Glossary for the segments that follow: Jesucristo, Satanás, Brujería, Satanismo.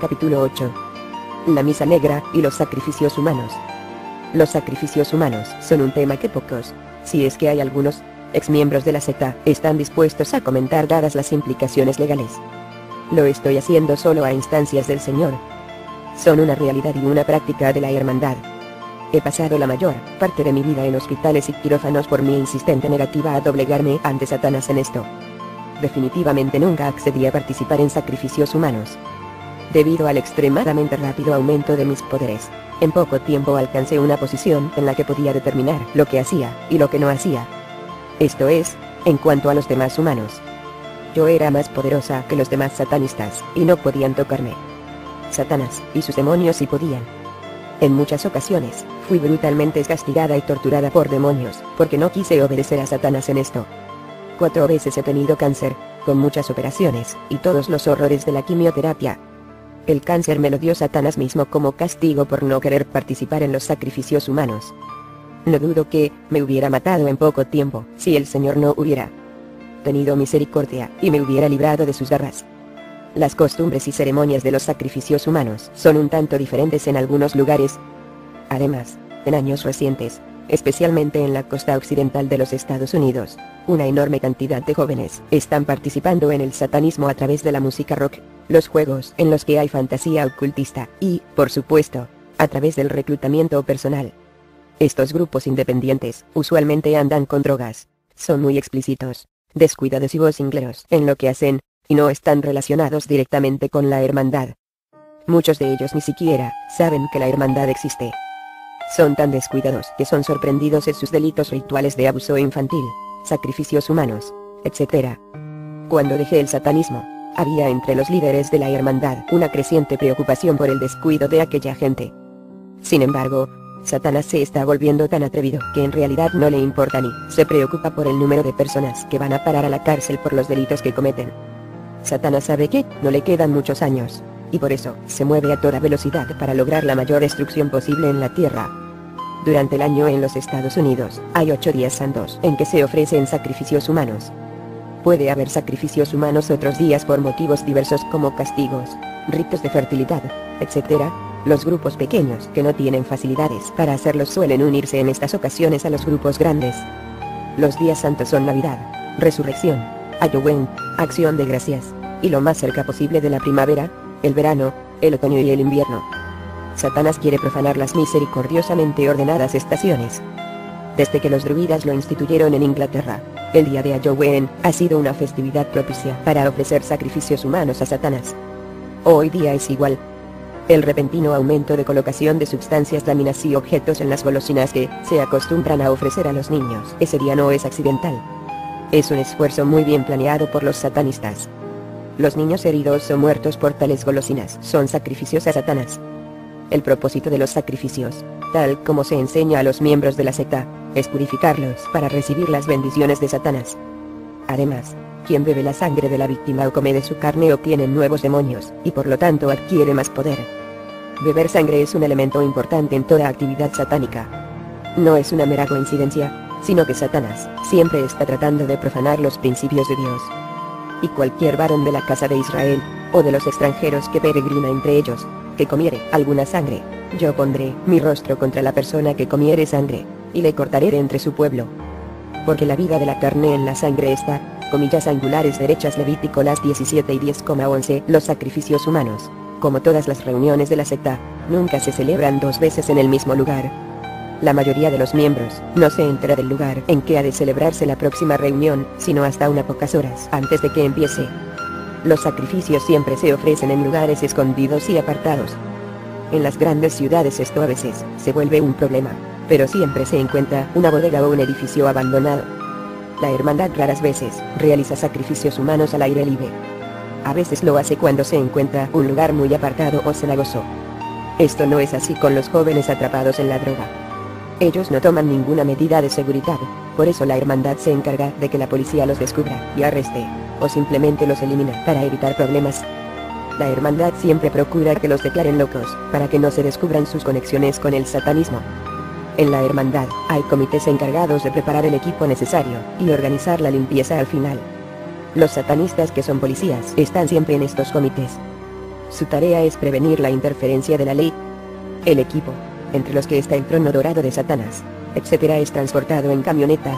Capítulo 8. La misa negra y los sacrificios humanos. Los sacrificios humanos son un tema que pocos, si es que hay algunos, exmiembros de la secta están dispuestos a comentar dadas las implicaciones legales. Lo estoy haciendo solo a instancias del Señor. Son una realidad y una práctica de la hermandad. He pasado la mayor parte de mi vida en hospitales y quirófanos por mi insistente negativa a doblegarme ante Satanás en esto. Definitivamente nunca accedí a participar en sacrificios humanos. Debido al extremadamente rápido aumento de mis poderes, en poco tiempo alcancé una posición en la que podía determinar lo que hacía y lo que no hacía. Esto es, en cuanto a los demás humanos. Yo era más poderosa que los demás satanistas, y no podían tocarme. Satanás y sus demonios sí podían. En muchas ocasiones, fui brutalmente castigada y torturada por demonios, porque no quise obedecer a Satanás en esto. 4 veces he tenido cáncer, con muchas operaciones, y todos los horrores de la quimioterapia. El cáncer me lo dio Satanás mismo como castigo por no querer participar en los sacrificios humanos. No dudo que me hubiera matado en poco tiempo, si el Señor no hubiera tenido misericordia y me hubiera librado de sus garras. Las costumbres y ceremonias de los sacrificios humanos son un tanto diferentes en algunos lugares. Además, en años recientes, especialmente en la costa occidental de los Estados Unidos, una enorme cantidad de jóvenes están participando en el satanismo a través de la música rock, los juegos en los que hay fantasía ocultista y, por supuesto, a través del reclutamiento personal. Estos grupos independientes usualmente andan con drogas, son muy explícitos, descuidados y vocingueros en lo que hacen, y no están relacionados directamente con la hermandad. Muchos de ellos ni siquiera saben que la hermandad existe. Son tan descuidados que son sorprendidos en sus delitos rituales de abuso infantil, sacrificios humanos, etc. Cuando dejé el satanismo, había entre los líderes de la hermandad una creciente preocupación por el descuido de aquella gente. Sin embargo, Satanás se está volviendo tan atrevido que en realidad no le importa ni se preocupa por el número de personas que van a parar a la cárcel por los delitos que cometen. Satanás sabe que no le quedan muchos años, y por eso se mueve a toda velocidad para lograr la mayor destrucción posible en la tierra. Durante el año en los Estados Unidos, hay 8 días santos en que se ofrecen sacrificios humanos. Puede haber sacrificios humanos otros días por motivos diversos como castigos, ritos de fertilidad, etc. Los grupos pequeños que no tienen facilidades para hacerlos suelen unirse en estas ocasiones a los grupos grandes. Los días santos son Navidad, Resurrección, Halloween, Acción de Gracias, y lo más cerca posible de la primavera, el verano, el otoño y el invierno. Satanás quiere profanar las misericordiosamente ordenadas estaciones. Desde que los druidas lo instituyeron en Inglaterra, el día de Halloween ha sido una festividad propicia para ofrecer sacrificios humanos a Satanás. Hoy día es igual. El repentino aumento de colocación de sustancias, láminas y objetos en las golosinas que se acostumbran a ofrecer a los niños ese día no es accidental. Es un esfuerzo muy bien planeado por los satanistas. Los niños heridos o muertos por tales golosinas son sacrificios a Satanás. El propósito de los sacrificios, tal como se enseña a los miembros de la secta, es purificarlos para recibir las bendiciones de Satanás. Además, quien bebe la sangre de la víctima o come de su carne obtiene nuevos demonios, y por lo tanto adquiere más poder. Beber sangre es un elemento importante en toda actividad satánica. No es una mera coincidencia, sino que Satanás siempre está tratando de profanar los principios de Dios. Y cualquier varón de la casa de Israel, o de los extranjeros que peregrina entre ellos, que comiere alguna sangre, yo pondré mi rostro contra la persona que comiere sangre, y le cortaré de entre su pueblo. Porque la vida de la carne en la sangre está, comillas angulares derechas Levítico las 17 y 10,11, los sacrificios humanos. Como todas las reuniones de la secta, nunca se celebran 2 veces en el mismo lugar. La mayoría de los miembros no se entera del lugar en que ha de celebrarse la próxima reunión, sino hasta unas pocas horas antes de que empiece. Los sacrificios siempre se ofrecen en lugares escondidos y apartados. En las grandes ciudades esto a veces se vuelve un problema, pero siempre se encuentra una bodega o un edificio abandonado. La hermandad raras veces realiza sacrificios humanos al aire libre. A veces lo hace cuando se encuentra un lugar muy apartado o cenagoso. Esto no es así con los jóvenes atrapados en la droga. Ellos no toman ninguna medida de seguridad, por eso la hermandad se encarga de que la policía los descubra y arreste, o simplemente los elimina para evitar problemas. La hermandad siempre procura que los declaren locos, para que no se descubran sus conexiones con el satanismo. En la hermandad, hay comités encargados de preparar el equipo necesario y organizar la limpieza al final. Los satanistas que son policías están siempre en estos comités. Su tarea es prevenir la interferencia de la ley. El equipo, entre los que está el trono dorado de Satanás, etc., es transportado en camionetas.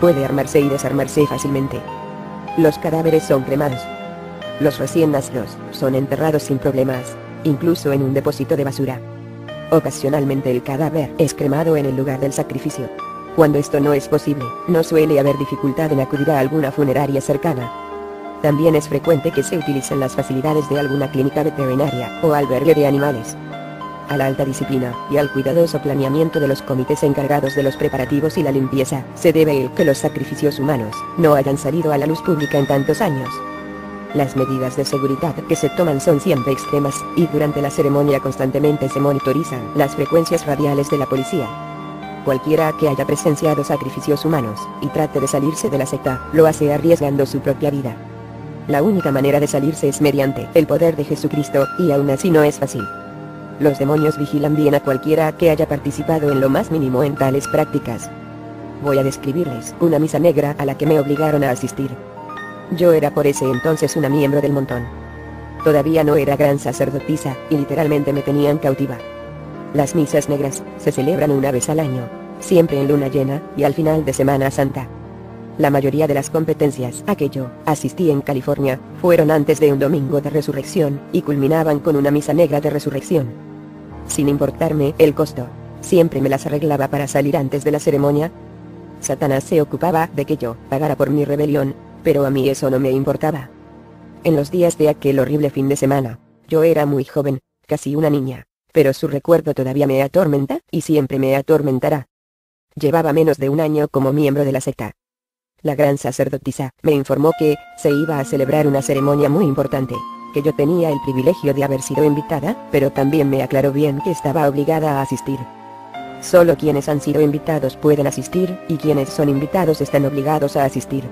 Puede armarse y desarmarse fácilmente. Los cadáveres son cremados. Los recién nacidos son enterrados sin problemas, incluso en un depósito de basura. Ocasionalmente el cadáver es cremado en el lugar del sacrificio. Cuando esto no es posible, no suele haber dificultad en acudir a alguna funeraria cercana. También es frecuente que se utilicen las facilidades de alguna clínica veterinaria o albergue de animales. A la alta disciplina y al cuidadoso planeamiento de los comités encargados de los preparativos y la limpieza se debe el que los sacrificios humanos no hayan salido a la luz pública en tantos años. Las medidas de seguridad que se toman son siempre extremas, y durante la ceremonia constantemente se monitorizan las frecuencias radiales de la policía. Cualquiera que haya presenciado sacrificios humanos y trate de salirse de la secta, lo hace arriesgando su propia vida. La única manera de salirse es mediante el poder de Jesucristo, y aún así no es fácil. Los demonios vigilan bien a cualquiera que haya participado en lo más mínimo en tales prácticas. Voy a describirles una misa negra a la que me obligaron a asistir. Yo era por ese entonces una miembro del montón. Todavía no era gran sacerdotisa, y literalmente me tenían cautiva. Las misas negras se celebran una vez al año, siempre en luna llena, y al final de Semana Santa. La mayoría de las competencias a que yo asistí en California fueron antes de un domingo de resurrección, y culminaban con una misa negra de resurrección. Sin importarme el costo, siempre me las arreglaba para salir antes de la ceremonia. Satanás se ocupaba de que yo pagara por mi rebelión, pero a mí eso no me importaba. En los días de aquel horrible fin de semana, yo era muy joven, casi una niña, pero su recuerdo todavía me atormenta y siempre me atormentará. Llevaba menos de un año como miembro de la secta. La gran sacerdotisa me informó que se iba a celebrar una ceremonia muy importante, que yo tenía el privilegio de haber sido invitada, pero también me aclaró bien que estaba obligada a asistir. Solo quienes han sido invitados pueden asistir, y quienes son invitados están obligados a asistir.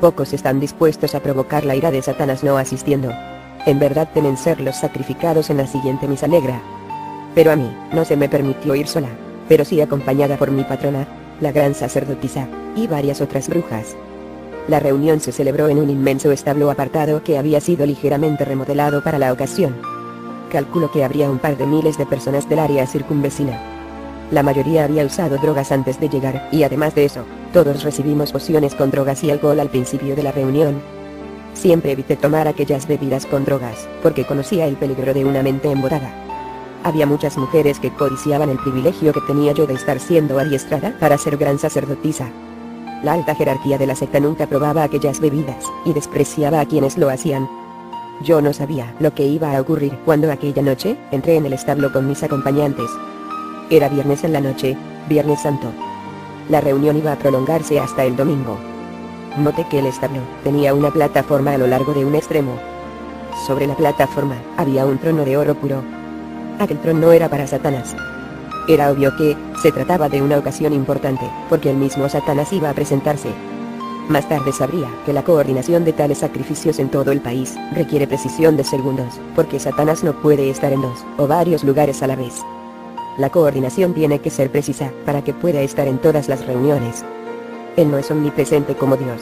Pocos están dispuestos a provocar la ira de Satanás no asistiendo. En verdad temen ser los sacrificados en la siguiente misa negra. Pero a mí no se me permitió ir sola, pero sí acompañada por mi patrona, la gran sacerdotisa, y varias otras brujas. La reunión se celebró en un inmenso establo apartado que había sido ligeramente remodelado para la ocasión. Calculo que habría un par de miles de personas del área circunvecina. La mayoría había usado drogas antes de llegar, y además de eso, todos recibimos pociones con drogas y alcohol al principio de la reunión. Siempre evité tomar aquellas bebidas con drogas, porque conocía el peligro de una mente embobada. Había muchas mujeres que codiciaban el privilegio que tenía yo de estar siendo adiestrada para ser gran sacerdotisa. La alta jerarquía de la secta nunca probaba aquellas bebidas, y despreciaba a quienes lo hacían. Yo no sabía lo que iba a ocurrir cuando aquella noche entré en el establo con mis acompañantes. Era viernes en la noche, Viernes Santo. La reunión iba a prolongarse hasta el domingo. Noté que el establo tenía una plataforma a lo largo de un extremo. Sobre la plataforma había un trono de oro puro. Aquel trono era para Satanás. Era obvio que se trataba de una ocasión importante, porque el mismo Satanás iba a presentarse. Más tarde sabría que la coordinación de tales sacrificios en todo el país requiere precisión de segundos, porque Satanás no puede estar en dos o varios lugares a la vez. La coordinación tiene que ser precisa para que pueda estar en todas las reuniones. Él no es omnipresente como Dios.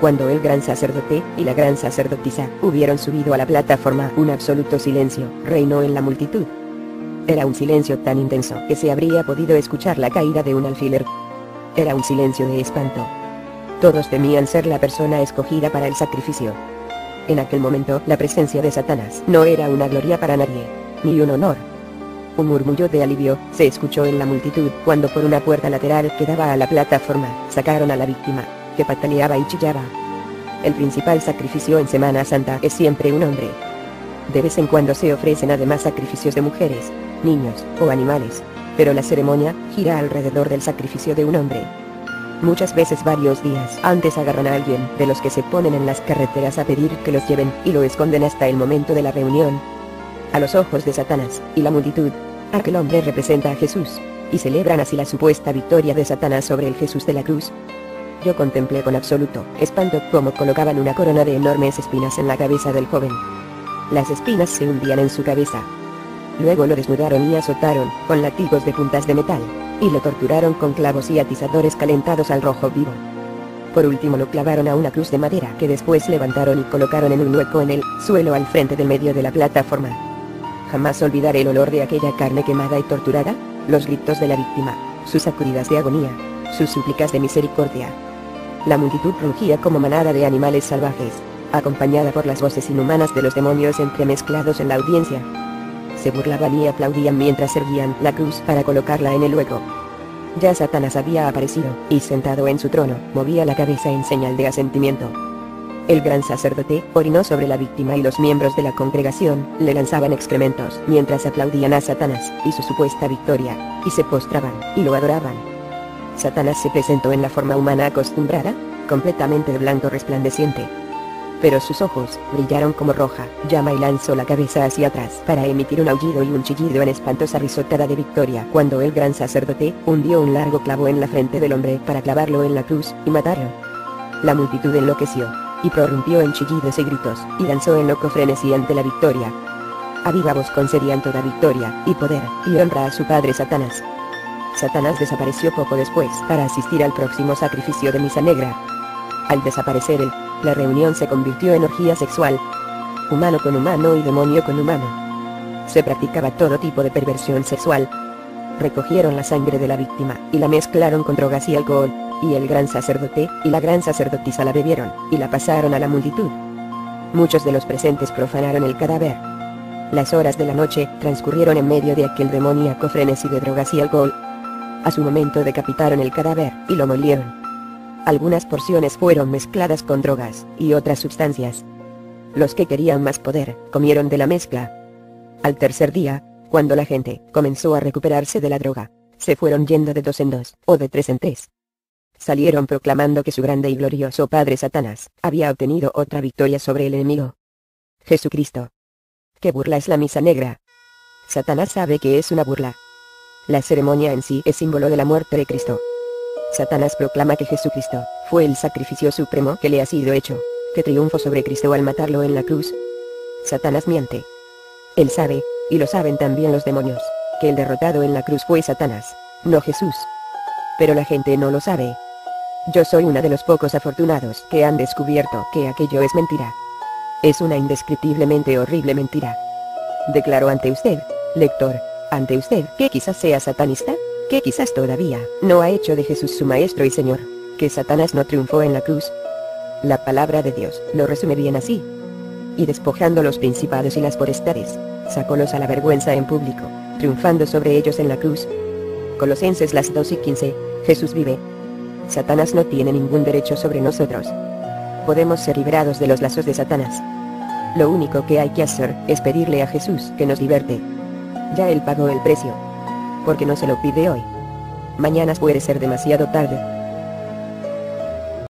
Cuando el gran sacerdote y la gran sacerdotisa hubieron subido a la plataforma, un absoluto silencio reinó en la multitud. Era un silencio tan intenso que se habría podido escuchar la caída de un alfiler. Era un silencio de espanto. Todos temían ser la persona escogida para el sacrificio. En aquel momento, la presencia de Satanás no era una gloria para nadie, ni un honor. Un murmullo de alivio se escuchó en la multitud cuando por una puerta lateral que daba a la plataforma sacaron a la víctima, que pataleaba y chillaba. El principal sacrificio en Semana Santa es siempre un hombre. De vez en cuando se ofrecen además sacrificios de mujeres, niños o animales, pero la ceremonia gira alrededor del sacrificio de un hombre. Muchas veces varios días antes agarran a alguien de los que se ponen en las carreteras a pedir que los lleven y lo esconden hasta el momento de la reunión. A los ojos de Satanás y la multitud, aquel hombre representa a Jesús, y celebran así la supuesta victoria de Satanás sobre el Jesús de la cruz. Yo contemplé con absoluto espanto cómo colocaban una corona de enormes espinas en la cabeza del joven. Las espinas se hundían en su cabeza. Luego lo desnudaron y azotaron con látigos de puntas de metal, y lo torturaron con clavos y atizadores calentados al rojo vivo. Por último lo clavaron a una cruz de madera que después levantaron y colocaron en un hueco en el suelo al frente del medio de la plataforma. Jamás olvidaré el olor de aquella carne quemada y torturada, los gritos de la víctima, sus sacudidas de agonía, sus súplicas de misericordia. La multitud rugía como manada de animales salvajes, acompañada por las voces inhumanas de los demonios entremezclados en la audiencia. Se burlaban y aplaudían mientras erguían la cruz para colocarla en el hueco. Ya Satanás había aparecido, y sentado en su trono, movía la cabeza en señal de asentimiento. El gran sacerdote orinó sobre la víctima y los miembros de la congregación le lanzaban excrementos mientras aplaudían a Satanás y su supuesta victoria, y se postraban, y lo adoraban. Satanás se presentó en la forma humana acostumbrada, completamente de blanco resplandeciente. Pero sus ojos brillaron como roja llama y lanzó la cabeza hacia atrás para emitir un aullido y un chillido en espantosa risotada de victoria cuando el gran sacerdote hundió un largo clavo en la frente del hombre para clavarlo en la cruz y matarlo. La multitud enloqueció, y prorrumpió en chillidos y gritos, y danzó en loco frenesí ante la victoria. A viva voz concedían toda victoria, y poder, y honra a su padre Satanás. Satanás desapareció poco después para asistir al próximo sacrificio de misa negra. Al desaparecer él, la reunión se convirtió en orgía sexual. Humano con humano y demonio con humano. Se practicaba todo tipo de perversión sexual. Recogieron la sangre de la víctima y la mezclaron con drogas y alcohol, y el gran sacerdote y la gran sacerdotisa la bebieron y la pasaron a la multitud. Muchos de los presentes profanaron el cadáver. Las horas de la noche transcurrieron en medio de aquel demoníaco frenesí de drogas y alcohol. A su momento decapitaron el cadáver y lo molieron. Algunas porciones fueron mezcladas con drogas y otras sustancias. Los que querían más poder comieron de la mezcla. Al tercer día, cuando la gente comenzó a recuperarse de la droga, se fueron yendo de dos en dos o de tres en tres. Salieron proclamando que su grande y glorioso padre Satanás había obtenido otra victoria sobre el enemigo. Jesucristo. ¿Qué burla es la misa negra? Satanás sabe que es una burla. La ceremonia en sí es símbolo de la muerte de Cristo. Satanás proclama que Jesucristo fue el sacrificio supremo que le ha sido hecho, que triunfó sobre Cristo al matarlo en la cruz. Satanás miente. Él sabe, y lo saben también los demonios, que el derrotado en la cruz fue Satanás, no Jesús. Pero la gente no lo sabe. Yo soy uno de los pocos afortunados que han descubierto que aquello es mentira. Es una indescriptiblemente horrible mentira. Declaro ante usted, lector, ante usted que quizás sea satanista, que quizás todavía no ha hecho de Jesús su Maestro y Señor, que Satanás no triunfó en la cruz. La palabra de Dios lo resume bien así. Y despojando los principados y las potestades, sacólos a la vergüenza en público, triunfando sobre ellos en la cruz. Colosenses 2:15, Jesús vive. Satanás no tiene ningún derecho sobre nosotros. Podemos ser liberados de los lazos de Satanás. Lo único que hay que hacer es pedirle a Jesús que nos liberte. Ya Él pagó el precio. Porque no se lo pide hoy. Mañana puede ser demasiado tarde.